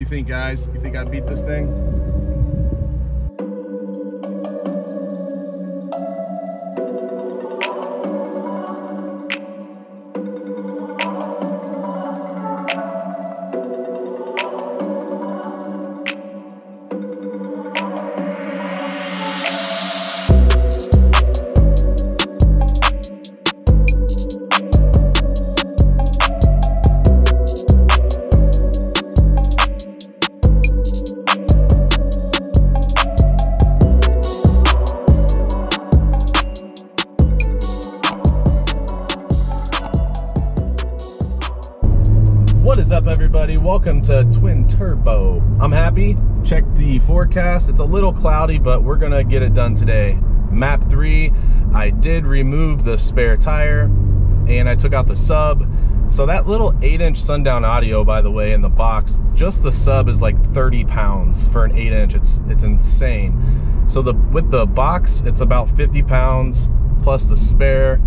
You think, guys? You think I beat this thing? Welcome to Twin Turbo. I'm happy. Check the forecast. It's a little cloudy, but we're gonna get it done today. Map 3, I did remove the spare tire and I took out the sub. So that little 8-inch Sundown audio, by the way, in the box, just the sub is like 30 pounds for an 8-inch. It's insane. So with the box, it's about 50 pounds plus the spare.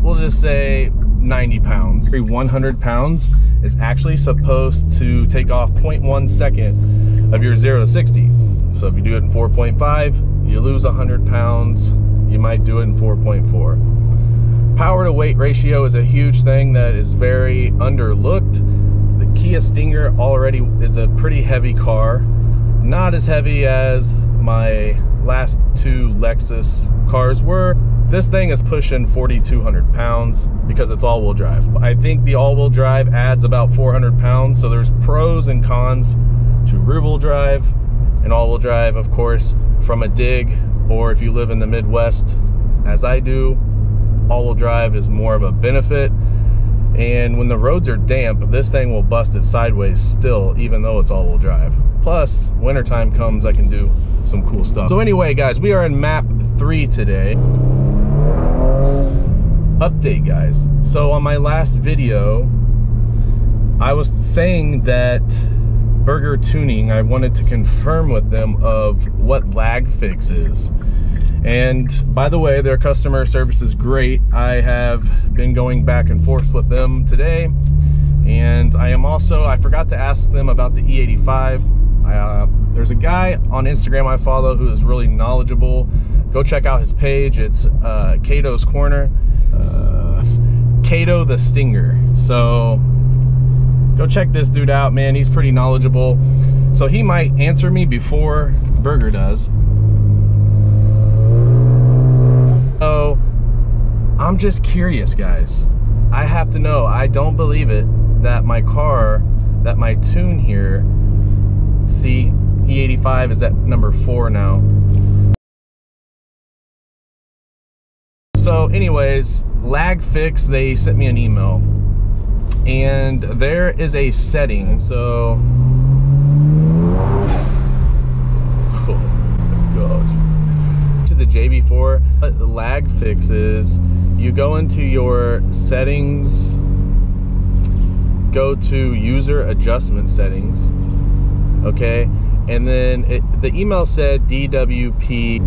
We'll just say 90 pounds. Every 100 pounds is actually supposed to take off 0.1 second of your 0 to 60. So if you do it in 4.5, you lose 100 pounds. You might do it in 4.4. Power to weight ratio is a huge thing that is very underlooked. The Kia Stinger already is a pretty heavy car. Not as heavy as my last two Lexus cars were. This thing is pushing 4,200 pounds because it's all-wheel drive. I think the all-wheel drive adds about 400 pounds, so there's pros and cons to rear-wheel drive and all-wheel drive, of course, from a dig, or if you live in the Midwest, as I do, all-wheel drive is more of a benefit. And when the roads are damp, this thing will bust it sideways still, even though it's all-wheel drive. Plus, wintertime comes, I can do some cool stuff. So anyway, guys, we are in map 3 today. Update, guys. So on my last video, I was saying that Burger Tuning, I wanted to confirm with them of what lag fix is. And by the way, their customer service is great. I have been going back and forth with them today. And I am also, I forgot to ask them about the E85. There's a guy on Instagram I follow who is really knowledgeable. Go check out his page. It's Cato's Corner. Kato the Stinger. So go check this dude out, man. He's pretty knowledgeable. So he might answer me before Burger does. So I'm just curious, guys. I have to know. I don't believe it that my car, that my tune here, see, E85 is at number 4 now. So anyways, lag fix, they sent me an email and there is a setting. So, oh God. To the JB4, the lag fix is you go into your settings, go to user adjustment settings, okay? And then the email said DWP,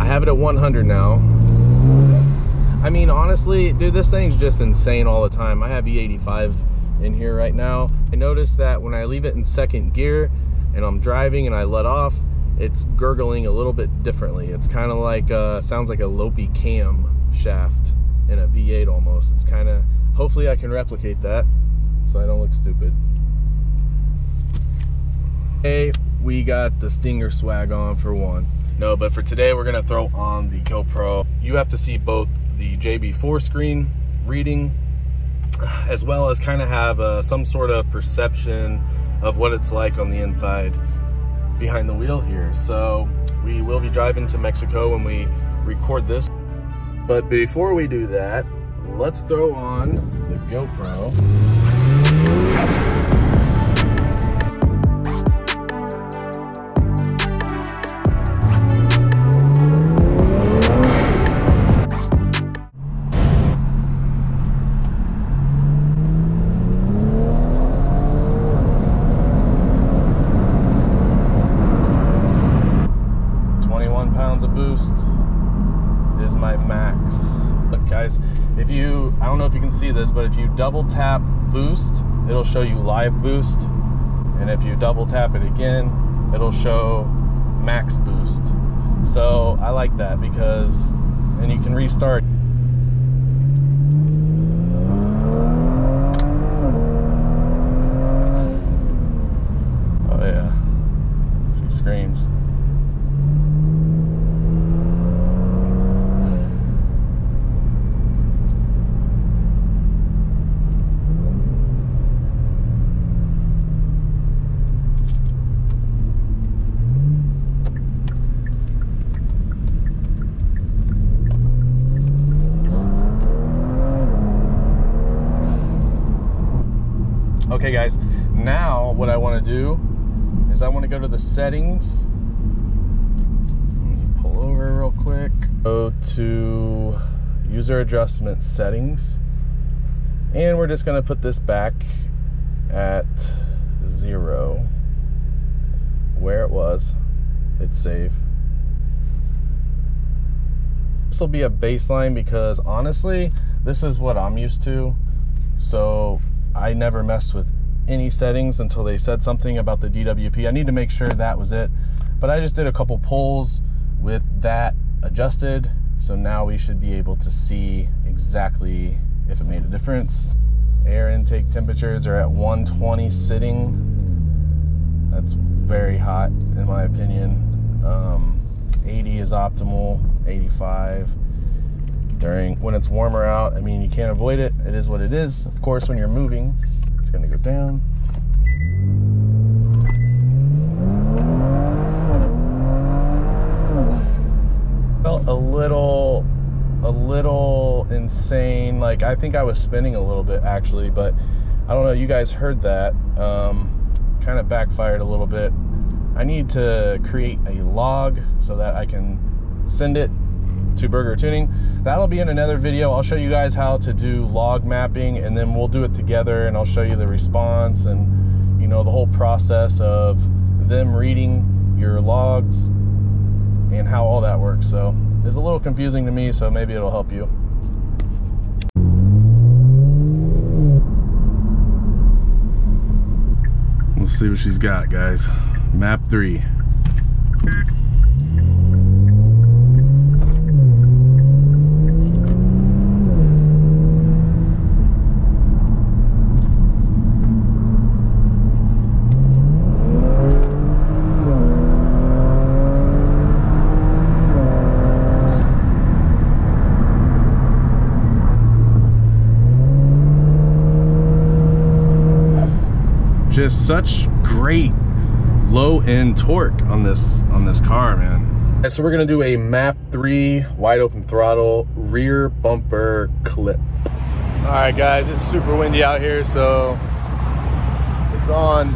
I have it at 100 now. I mean, honestly, dude, this thing's just insane all the time. I have E85 in here right now. I noticed that when I leave it in second gear and I'm driving and I let off, it's gurgling a little bit differently. It's kind of like, sounds like a lopey cam shaft in a V8 almost. It's kind of, hopefully I can replicate that so I don't look stupid. Hey, we got the Stinger swag on for one. No, but for today, we're gonna throw on the GoPro. You have to see both the JB4 screen reading as well as kind of have some sort of perception of what it's like on the inside behind the wheel here. So we will be driving to Mexico when we record this, but before we do that, let's throw on the GoPro. If you double tap boost, it'll show you live boost. and if you double tap it again, it'll show max boost. So I like that because, and you can restart. Oh yeah, she screams. Okay guys, now what I want to do is I want to go to the settings. Let me pull over real quick. Go to user adjustment settings. And we're just going to put this back at 0. Where it was. Hit save. This will be a baseline because honestly, this is what I'm used to. So I never messed with any settings until they said something about the DWP. I need to make sure that was it. But I just did a couple pulls with that adjusted. So now we should be able to see exactly if it made a difference. Air intake temperatures are at 120 sitting. That's very hot in my opinion. 80 is optimal, 85. When it's warmer out, I mean, you can't avoid it. It is what it is. Of course, when you're moving, it's gonna go down. Felt a little insane. Like, I think I was spinning a little bit actually, but I don't know, you guys heard that. Kind of backfired a little bit. I need to create a log so that I can send it to Burger Tuning. That'll be in another video. I'll show you guys how to do log mapping, and then we'll do it together, and I'll show you the response and, you know, the whole process of them reading your logs and how all that works. So it's a little confusing to me, so maybe it'll help you. Let's see what she's got, guys. Map 3. Just such great low-end torque on this car, man. And so we're gonna do a map 3 wide open throttle rear bumper clip. All right guys, it's super windy out here, so it's on.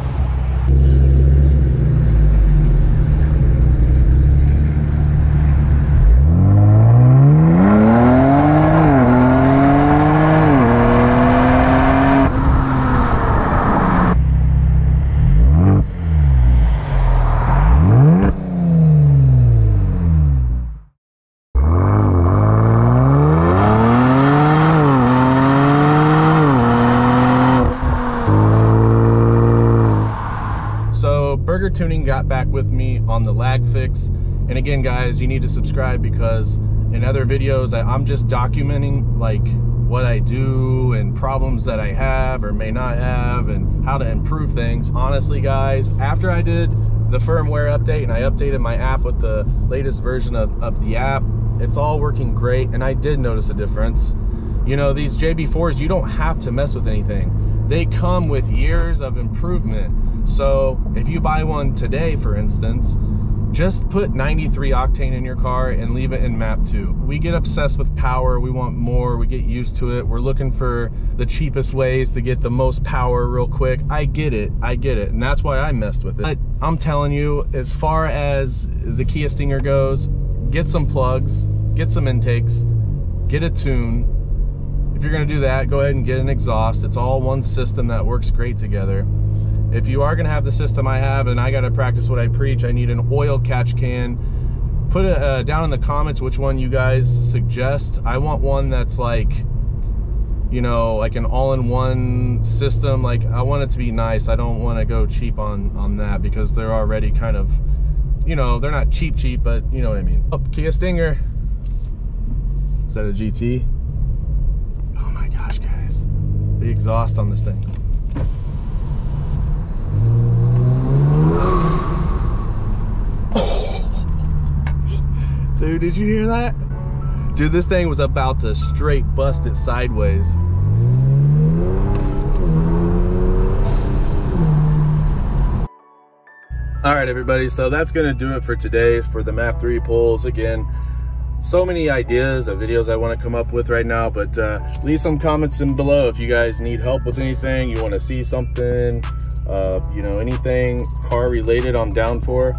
Burger Tuning got back with me on the lag fix, and again guys, you need to subscribe because in other videos I'm just documenting like what I do and problems that I have or may not have and how to improve things. Honestly guys, after I did the firmware update and I updated my app with the latest version of the app, it's all working great, and I did notice a difference. You know, these JB4s, you don't have to mess with anything. They come with years of improvement. So if you buy one today, for instance, just put 93 octane in your car and leave it in map 2. We get obsessed with power. We want more. We get used to it. We're looking for the cheapest ways to get the most power real quick. I get it. I get it. And that's why I messed with it. But I'm telling you, as far as the Kia Stinger goes, get some plugs, get some intakes, get a tune. If you're going to do that, go ahead and get an exhaust. It's all one system that works great together. If you are gonna have the system I have, and I gotta practice what I preach, I need an oil catch can. Put it down in the comments which one you guys suggest. I want one that's like, you know, like an all-in-one system. Like, I want it to be nice. I don't want to go cheap on that, because they're already kind of, you know, they're not cheap, but you know what I mean. Oh, Kia Stinger. Is that a GT? Oh my gosh, guys. The exhaust on this thing. Oh. Dude, did you hear that? Dude, this thing was about to straight bust it sideways. All right, everybody, so that's gonna do it for today for the map 3 polls. Again, so many ideas of videos I want to come up with right now, but leave some comments in below if you guys need help with anything, you want to see something, you know, anything car related I'm down for.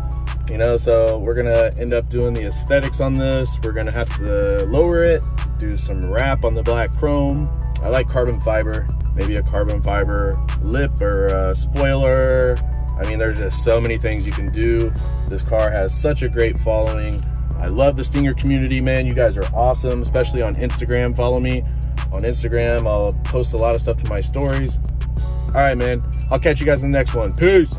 You know, so we're gonna end up doing the aesthetics on this. We're gonna have to lower it, do some wrap on the black chrome. I like carbon fiber, maybe a carbon fiber lip or a spoiler. I mean, there's just so many things you can do. This car has such a great following. I love the Stinger community, man. You guys are awesome, especially on Instagram. Follow me on Instagram. I'll post a lot of stuff to my stories. All right, man, I'll catch you guys in the next one. Peace.